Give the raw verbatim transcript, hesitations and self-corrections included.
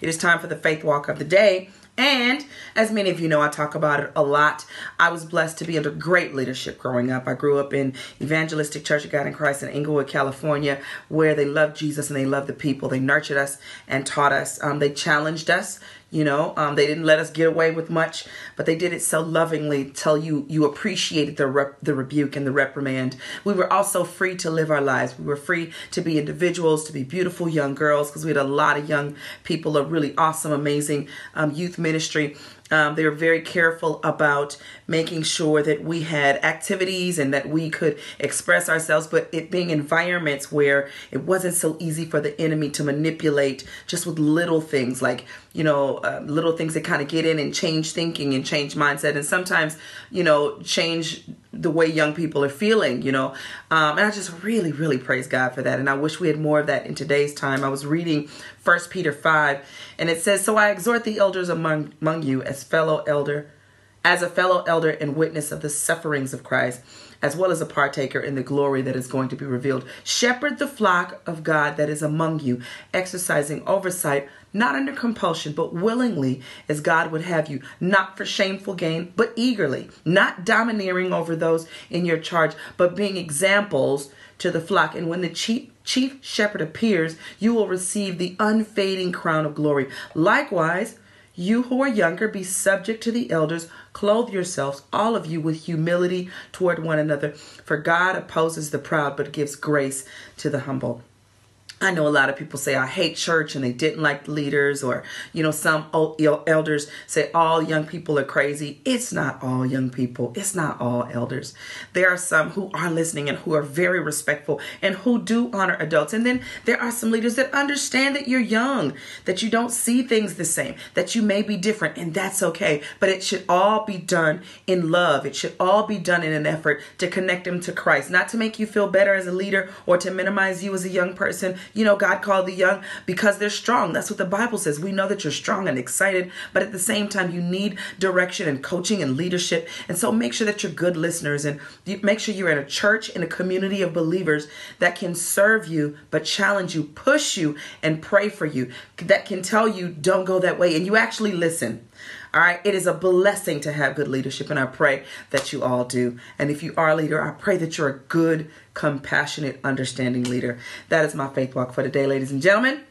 It is time for the Faith Walk of the day. And as many of you know, I talk about it a lot. I was blessed to be under great leadership growing up. I grew up in Evangelistic Church of God in Christ in Inglewood, California, where they loved Jesus and they loved the people. They nurtured us and taught us. Um, they challenged us. You know, um, they didn't let us get away with much, but they did it so lovingly till you you appreciated the rep, the rebuke and the reprimand. We were also free to live our lives. We were free to be individuals, to be beautiful young girls, because we had a lot of young people, a really awesome, amazing um, youth ministry. Um, they were very careful about making sure that we had activities and that we could express ourselves, but it being environments where it wasn't so easy for the enemy to manipulate just with little things like, you know, uh, little things that kind of get in and change thinking and change mindset and sometimes, you know, change the way young people are feeling, you know. Um, and I just really, really praise God for that. And I wish we had more of that in today's time. I was reading First Peter five, and it says, "So I exhort the elders among, among you as fellow elder, as a fellow elder and witness of the sufferings of Christ, as well as a partaker in the glory that is going to be revealed. Shepherd the flock of God that is among you, exercising oversight, not under compulsion, but willingly, as God would have you, not for shameful gain, but eagerly, not domineering over those in your charge, but being examples to the flock. And when the chief, chief shepherd appears, you will receive the unfading crown of glory. Likewise, you who are younger, be subject to the elders. Clothe yourselves, all of you, with humility toward one another. For God opposes the proud, but gives grace to the humble." I know a lot of people say, "I hate church," and they didn't like the leaders, or, you know, some old elders say all young people are crazy. It's not all young people. It's not all elders. There are some who are listening and who are very respectful and who do honor adults. And then there are some leaders that understand that you're young, that you don't see things the same, that you may be different, and that's okay. But it should all be done in love. It should all be done in an effort to connect them to Christ, not to make you feel better as a leader or to minimize you as a young person. You know, God called the young because they're strong. That's what the Bible says. We know that you're strong and excited, but at the same time, you need direction and coaching and leadership. And so make sure that you're good listeners and make sure you're in a church, in a community of believers that can serve you, but challenge you, push you, and pray for you, that can tell you don't go that way. And you actually listen. All right. It is a blessing to have good leadership, and I pray that you all do. And if you are a leader, I pray that you're a good, compassionate, understanding leader. That is my faith walk for today, ladies and gentlemen.